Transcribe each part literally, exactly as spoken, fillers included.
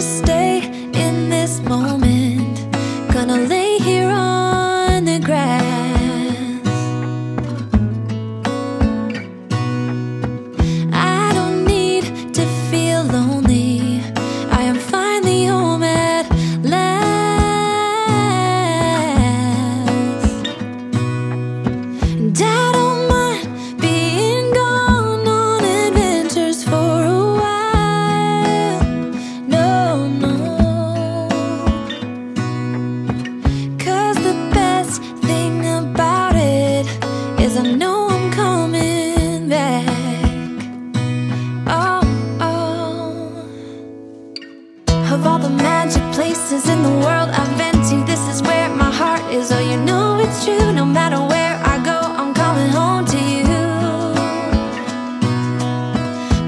Stay in this moment, gonna lay here on the grass. I don't need to feel lonely, I am finally home at last. And I don't mind being gone on adventures for a while. No, I know I'm coming back. Oh, oh. Of all the magic places in the world I've been to, this is where my heart is. Oh, you know it's true. No matter where I go, I'm coming home to you.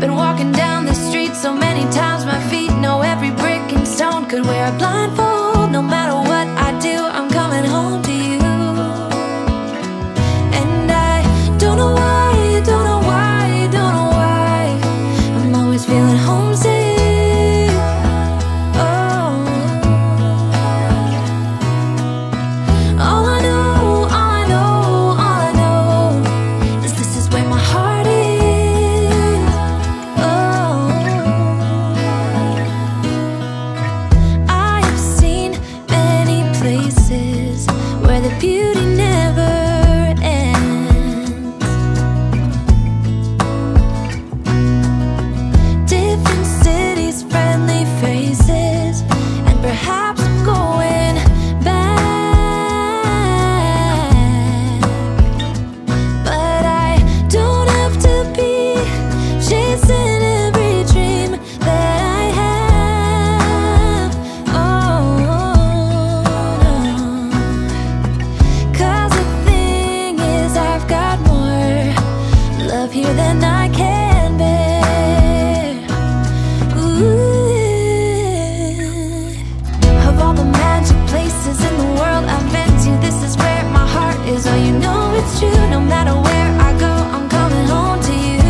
Been walking down the street so many times, my feet know every brick and stone. Could wear a blindfold. No matter what I do, I'm coming home to you. Where the beauty never ends. Different cities, friendly faces, and perhaps I'm going back. But I don't have to be chasing every dream that I have. Oh. Here than I can bear. Ooh. Of all the magic places in the world I've been to, this is where my heart is. Oh, you know it's true. No matter where I go, I'm coming home to you.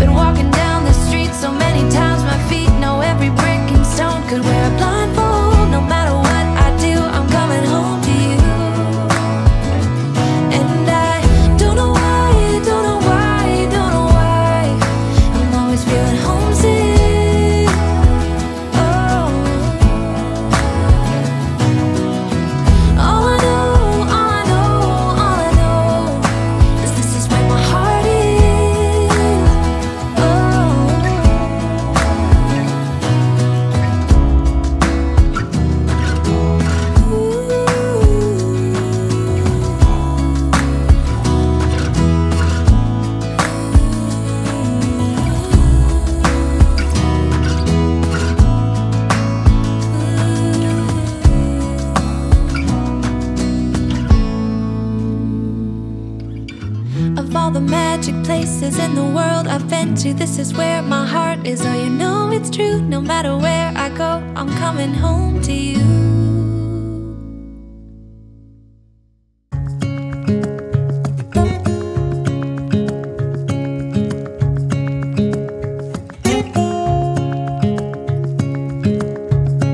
Been walking down the street so many times, my feet know every brick and stone. Could wear a blindfold. No matter what I do, I'm coming home to you. All the magic places in the world I've been to, this is where my heart is. Oh, you know it's true. No matter where I go, I'm coming home to you.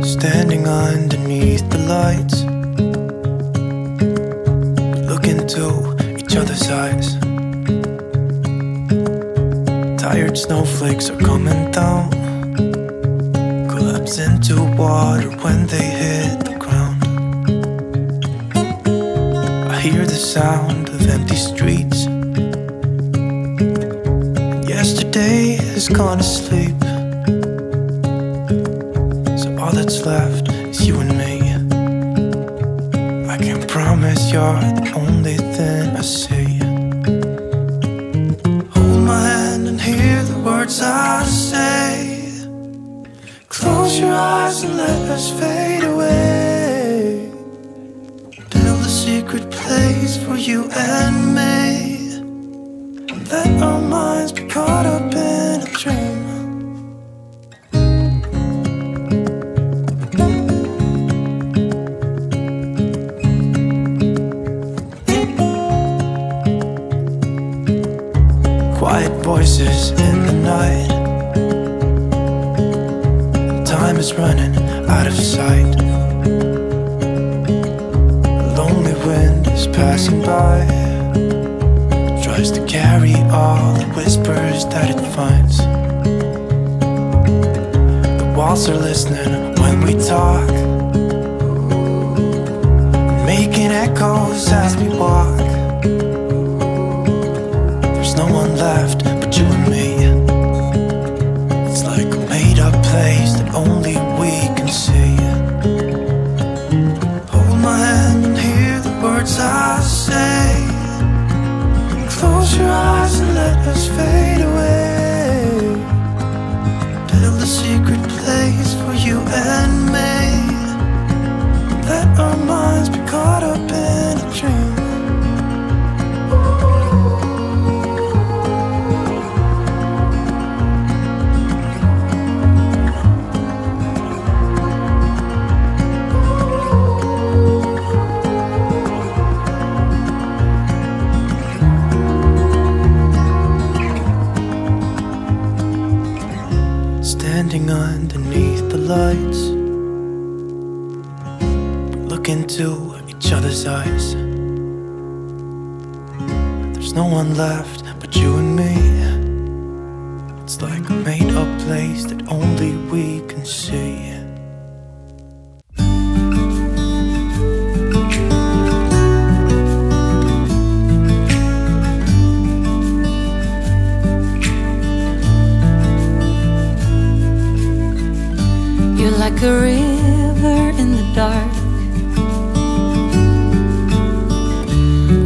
Standing underneath the lights, looking into each other's eyes. Tired snowflakes are coming down, collapse into water when they hit the ground. I hear the sound of empty streets, and yesterday has gone to sleep. So all that's left is you and me. I can promise you're the only thing I see. Words I say, close your eyes and let us fade away. Build a secret place for you and me, and let our minds be caught up in a dream. running out of sight. A lonely wind is passing by, tries to carry all the whispers that it finds. The walls are listening when we talk, making echoes as we walk. There's no one left but you and me. It's like a made-up place that only we can see. Hold my hand and hear the words I say. Close your eyes and let us fade away. Tell the secret place for you and me. Let our minds be caught up in a dream. Standing underneath the lights, look into each other's eyes. There's no one left but you and me. It's like a made-up place that only we can see. Like a river in the dark,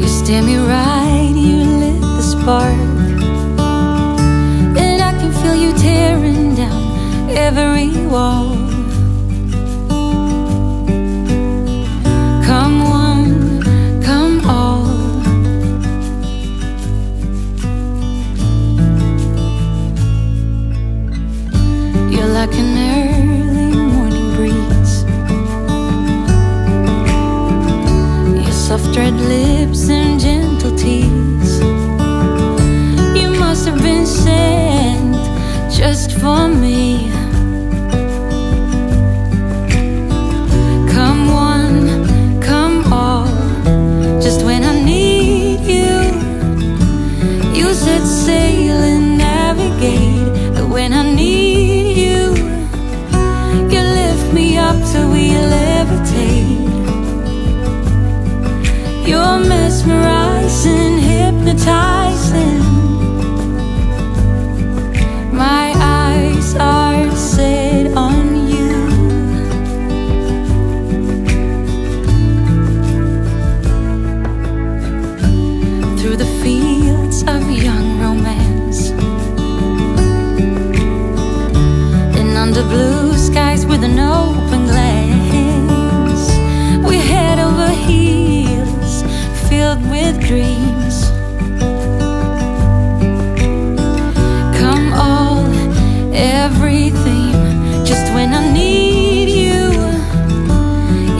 you steer me right, you lit the spark, and I can feel you tearing down every wall. Come one, come all. You're like an earth soft red lips and gentle tease. You must have been sent just for me. Come one, come all. Just when I need you, you said sail and navigate. But when I need you, you lift me up till we levitate. You're mesmerizing, hypnotizing. My eyes are set on you. Through the fields of young romance, and under blue skies with an open glance, we head over heels, filled with dreams. Come all, everything. Just when I need you,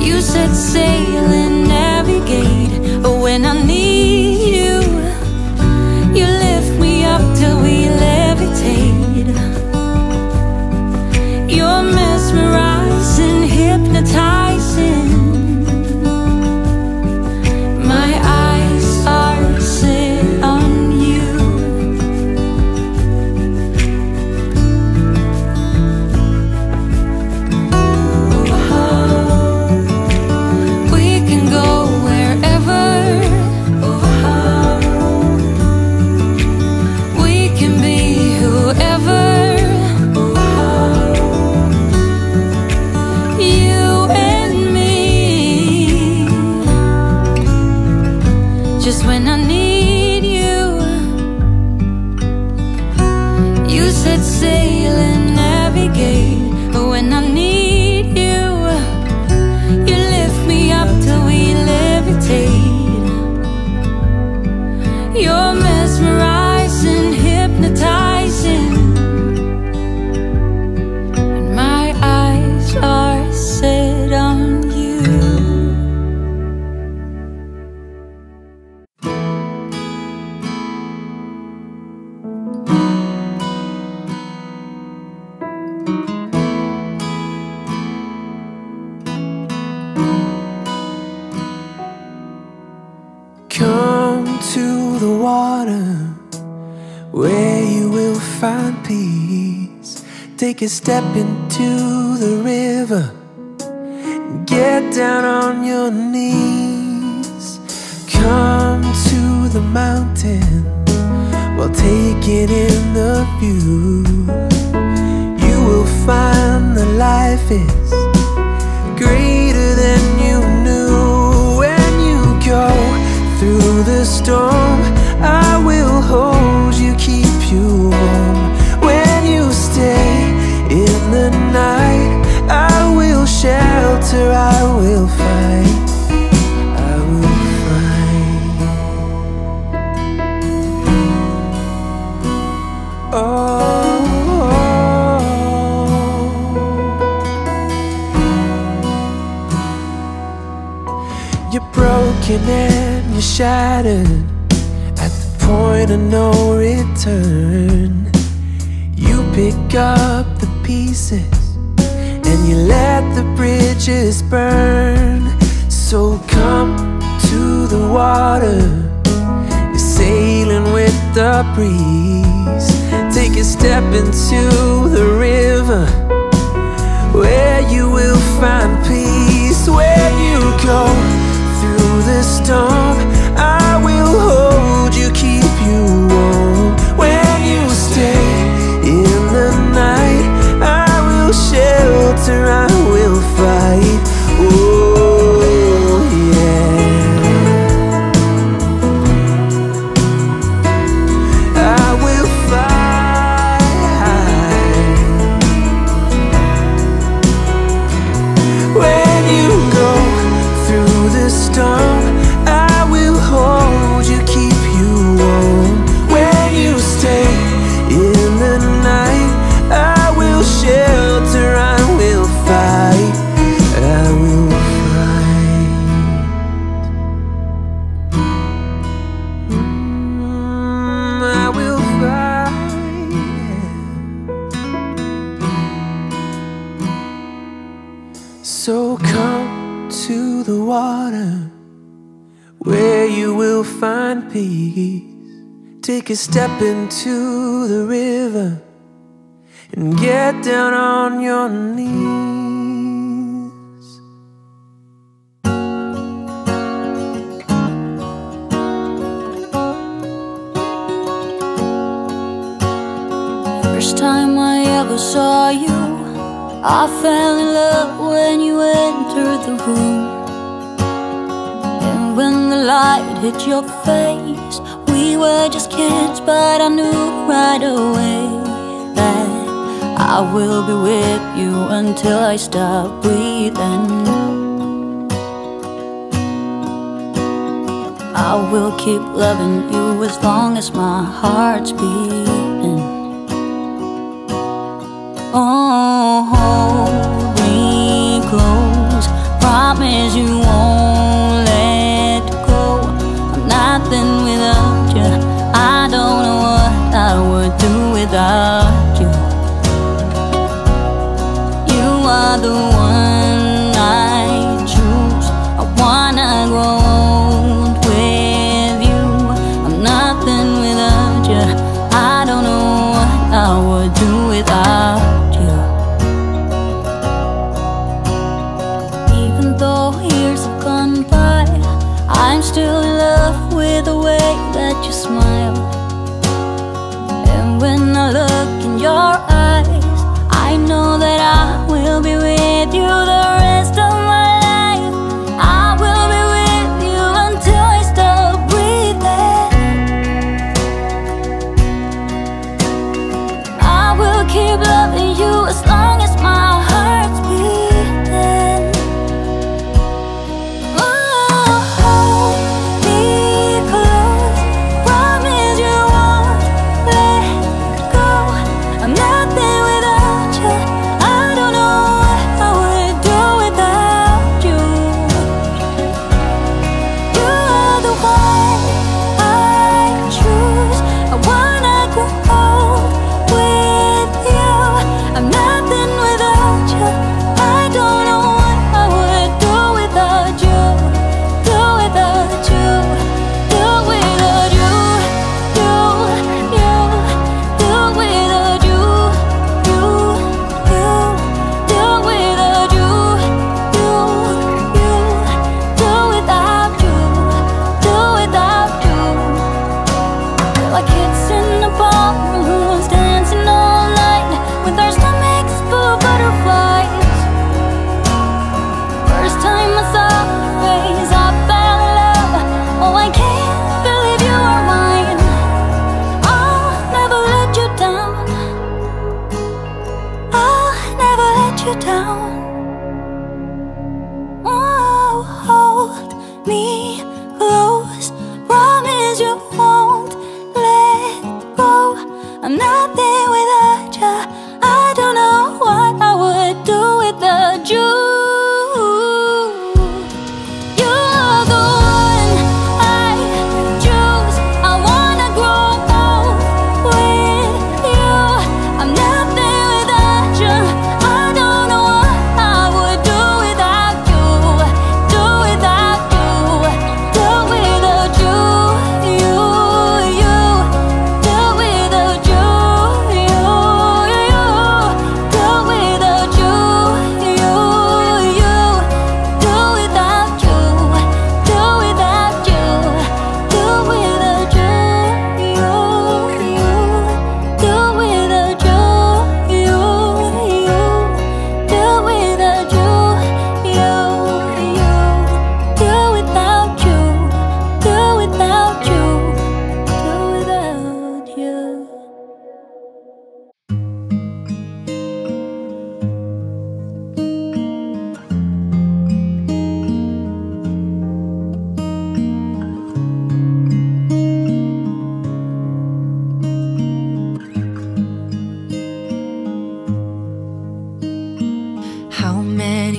you said sail and navigate. But when I need you, you lift me up till we levitate. You're mesmerizing, hypnotizing. On you. where you will find peace. Take a step into the river, get down on your knees. Come to the mountain while taking in the view. You will find that life is greater than you knew. When you go through the storm, I will hold you, keep you warm. When you stay in the night, I will shelter, I will fight, I will fight. Oh, you're broken and you're shattered, point of no return. You pick up the pieces and you let the bridges burn. So come to the water, you're sailing with the breeze. Take a step into the river where you will find peace. When you go through the storm, I will hold you, keep you warm. When you stay in the night, I will shelter, I will fight. Oh yeah, I will fight. When you go through the storm, I will hold you, keep you warm. When you stay in the night, I will shelter, I will fight, I will fight. Mm, I will fight. So come to the water where you will find peace. Take a step into the river and get down on your knees. First time I ever saw you, I fell in love when you entered the room. When the light hit your face, we were just kids, but I knew right away that I will be with you until I stop breathing. I will keep loving you as long as my heart's beating. Oh, hold me close, promise you won't without you. I don't know what I would do without you. You are the one I choose. I wanna grow old with you. I'm nothing without you. I don't know what I would do without you. Even though years have gone by, I'm still in love with the way that you smile. And when I look in your eyes, I know that I will be with you the rest of my life. I will be with you until I stop breathing. I will keep loving you as long as my heart's beating. Oh, hold me close, promise.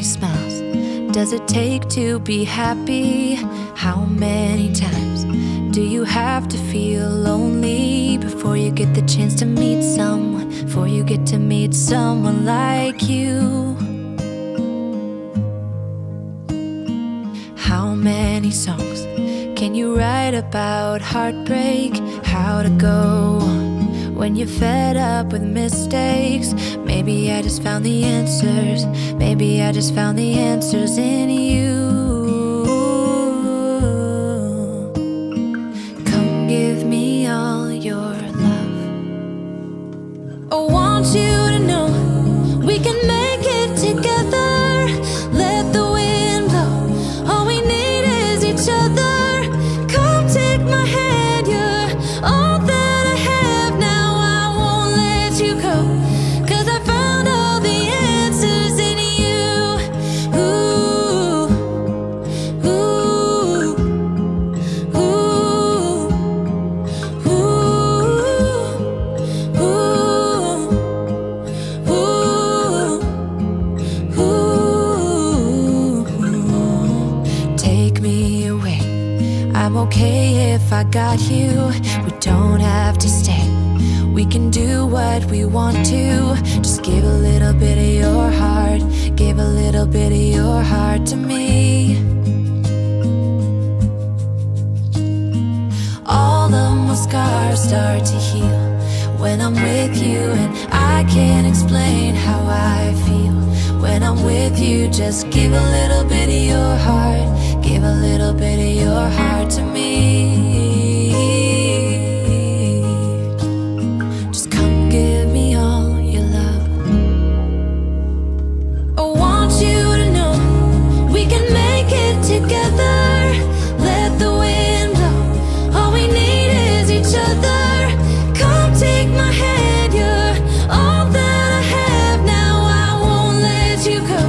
smiles does it take to be happy? How many times do you have to feel lonely before you get the chance to meet someone, before you get to meet someone like you? How many songs can you write about heartbreak? How to go on when you're fed up with mistakes? Maybe I just found the answers. Maybe I just found the answers in you. I'm okay if I got you. We don't have to stay. We can do what we want to. Just give a little bit of your heart. Give a little bit of your heart to me. All of my scars start to heal when I'm with you, and I can't explain how I feel when I'm with you. Just give a little bit of your heart. Give a little bit of your heart to me. Just come give me all your love. I want you to know we can make it together. Let the wind blow. All we need is each other. Come take my hand. You're all that I have. Now I won't let you go,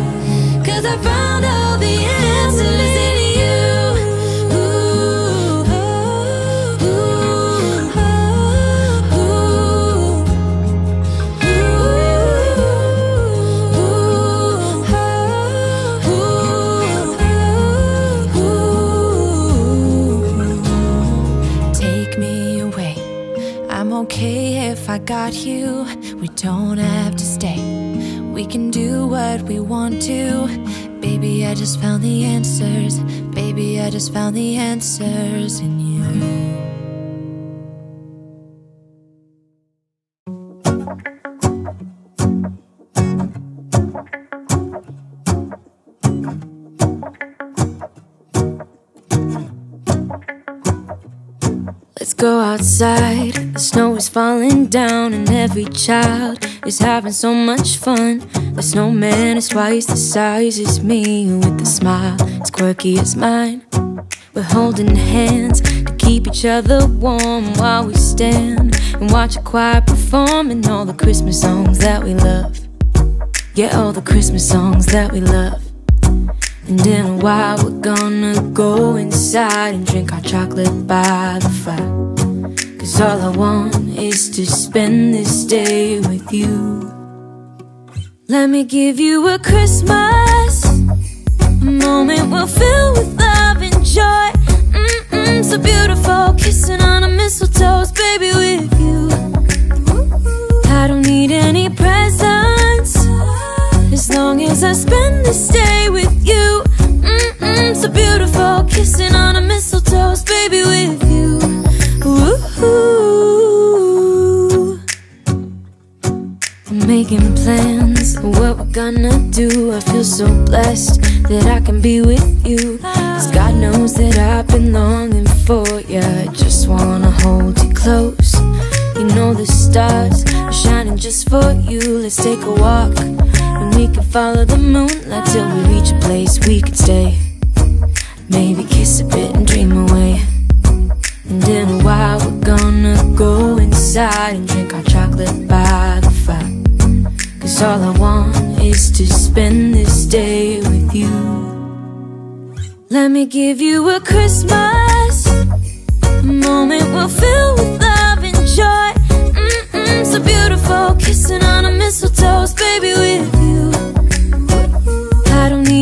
'cause I found all the answers in you. Okay, if I got you, we don't have to stay. We can do what we want to. Baby, I just found the answers. Baby, I just found the answers in you. Go outside, the snow is falling down, and every child is having so much fun. The snowman is twice the size as me, with a smile as quirky as mine. We're holding hands to keep each other warm while we stand and watch a choir performing all the Christmas songs that we love. Yeah, all the Christmas songs that we love. And in a while we're gonna go inside and drink our chocolate by the fire, 'cause all I want is to spend this day with you. Let me give you a Christmas, a moment we'll fill with love and joy. Mm-mm, so beautiful, kissing on a mistletoe's baby with you. I don't need any presents, as long as I spend this day with you. Mm-mm, so beautiful, kissing on a mistletoe's baby with you. Ooh. I'm making plans of what we're gonna do. I feel so blessed that I can be with you, 'cause God knows that I've been longing for you. I just wanna hold you close. You know the stars are shining just for you. Let's take a walk, and we can follow the moonlight till we reach a place we can stay. Maybe kiss a bit and dream away. And in a while we're gonna go inside and drink our chocolate by the fire, 'cause all I want is to spend this day with you. Let me give you a Christmas, a moment we'll fill with love and joy. Mm-mm, so beautiful, kissing on a mistletoe's baby with you. I don't need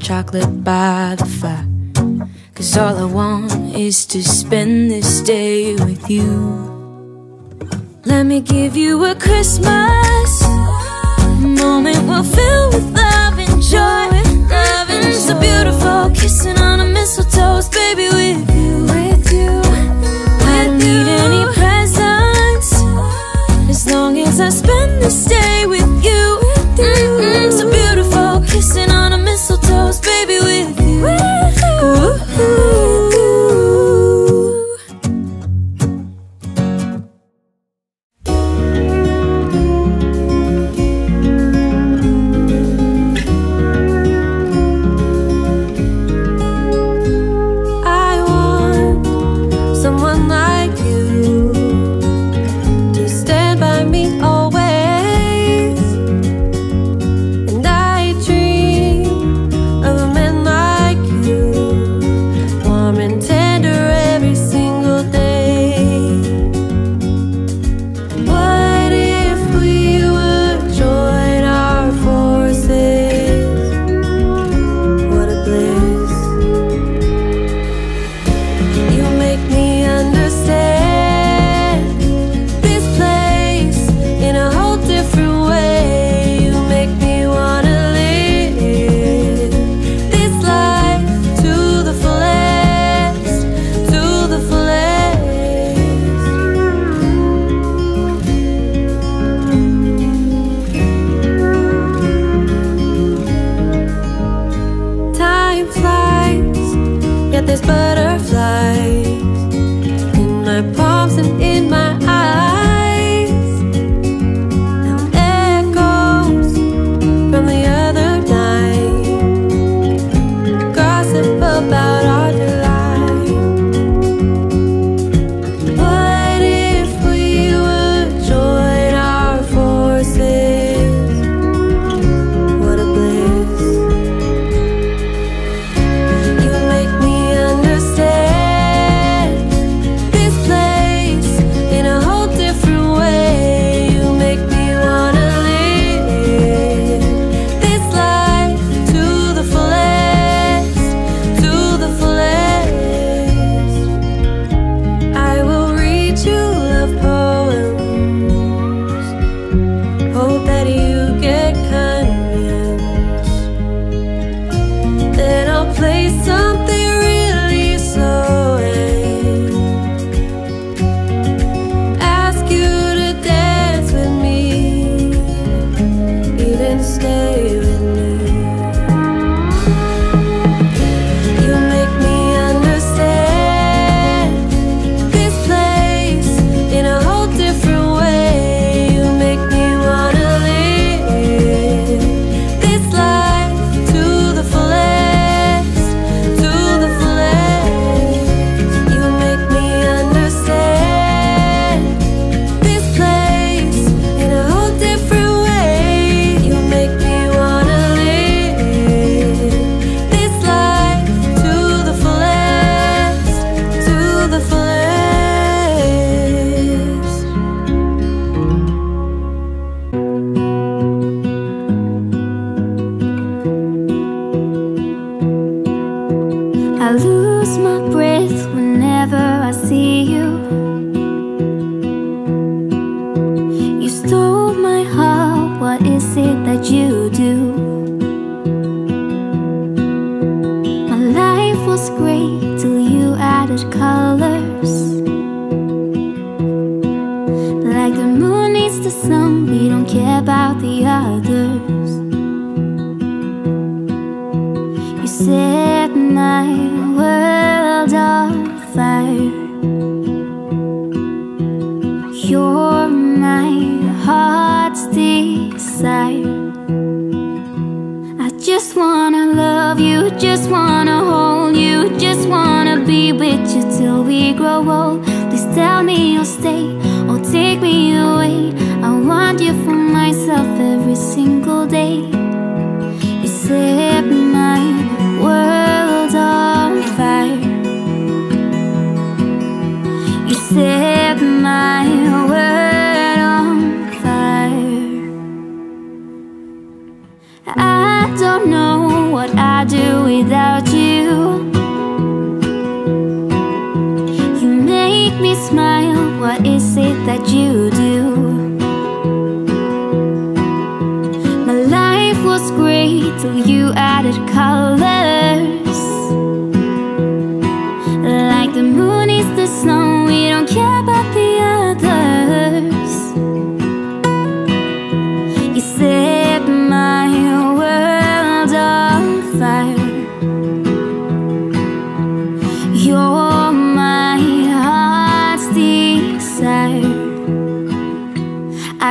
chocolate by the fire, 'cause all I want is to spend this day with you. Let me give you a Christmas moment we'll fill with love and joy. Love and so beautiful, kissing on a mistletoe, baby, with you, with you. I don't need any presents as long as I spend this day with you. Mm-hmm, so beautiful, kissing on a mistletoe, baby, with you. I want someone like you to stand by me always. There's butterflies in my palms and in my eyes, and echoes from the other night gossip about our delight. What if we would join our forces? What a bliss. I lose my breath whenever I see you. You stole my heart, what is it that you do? My life was great till you added colors. Like the moon needs the sun, we don't care about the others. You set my world on fire. You're my heart's desire. I just wanna love you, just wanna hold you, just wanna be with you till we grow old. Please tell me you'll stay or take me away. I want you for myself every single day. You set my world on fire. You set my world on fire. I don't know what I do smile, what is it that you do? My life was great till you added colors. Like the moon is the snow, we don't care about the others. You set my world on fire. You're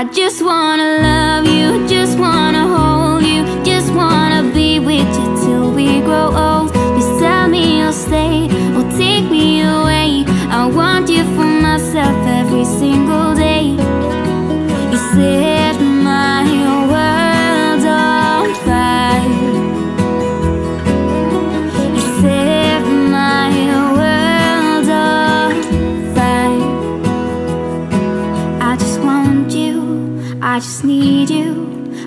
I just wanna love you, just wanna hold you, just wanna be with you till we grow old. Please tell me you'll stay or take me away. I want you for myself every single day. You set my world on fire. You set my world on fire. I just want you, I just need you.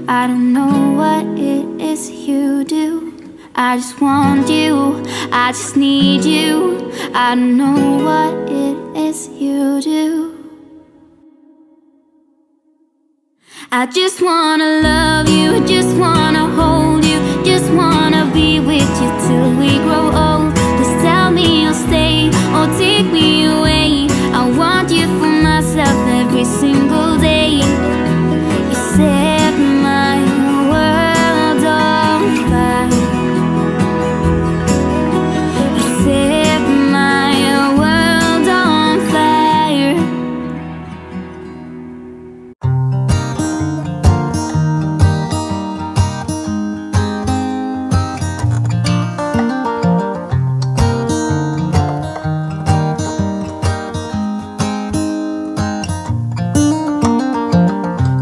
I don't know what it is you do. I just want you, I just need you. I don't know what it is you do. I just wanna love you, just wanna hold you, just wanna be with you till we grow old. Please tell me you'll stay or take me away. I want you for myself every single day. Set my world on fire. You set my world on fire.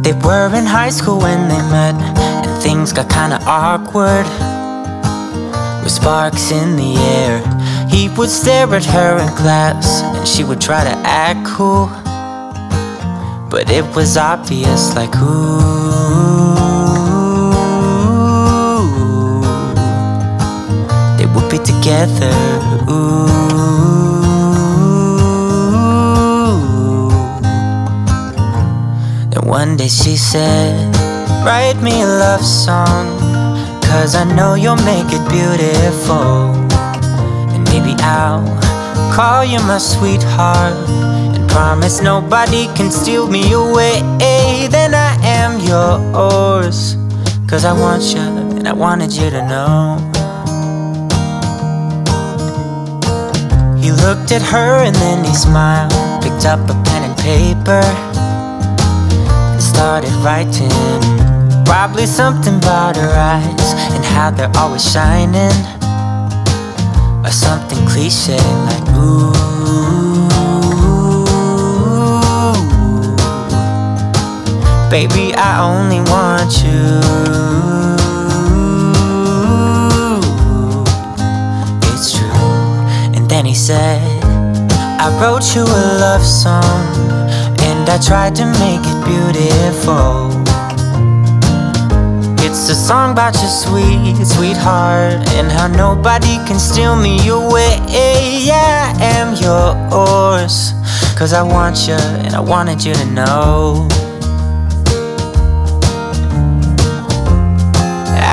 They were in high school when they met, and things got kinda awkward, with sparks in the air. He would stare at her in class, and she would try to act cool, but it was obvious, like ooh, they would be together. Ooh. One day she said, write me a love song, cause I know you'll make it beautiful. And maybe I'll call you my sweetheart, and promise nobody can steal me away. Then I am yours, cause I want you and I wanted you to know. He looked at her and then he smiled, picked up a pen and paper, started writing. Probably something about her eyes and how they're always shining, or something cliche like ooh, baby, I only want you. It's true. And then he said, I wrote you a love song, and I tried to make it beautiful. It's a song about your sweet, sweetheart, and how nobody can steal me away. Yeah, I am yours, cause I want you and I wanted you to know.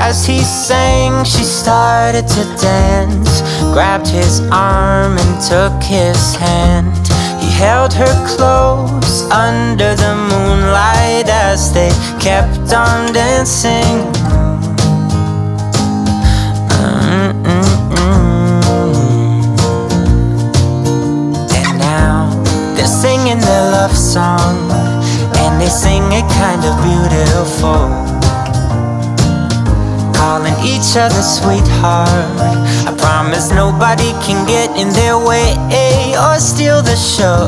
As he sang, she started to dance, grabbed his arm and took his hand. Held her close under the moonlight as they kept on dancing. Mm-mm-mm. And now they're singing their love song, and they sing it kind of beautiful, calling each other sweetheart. I promise nobody can get in their way or steal the show.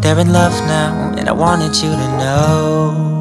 They're in love now, and I wanted you to know.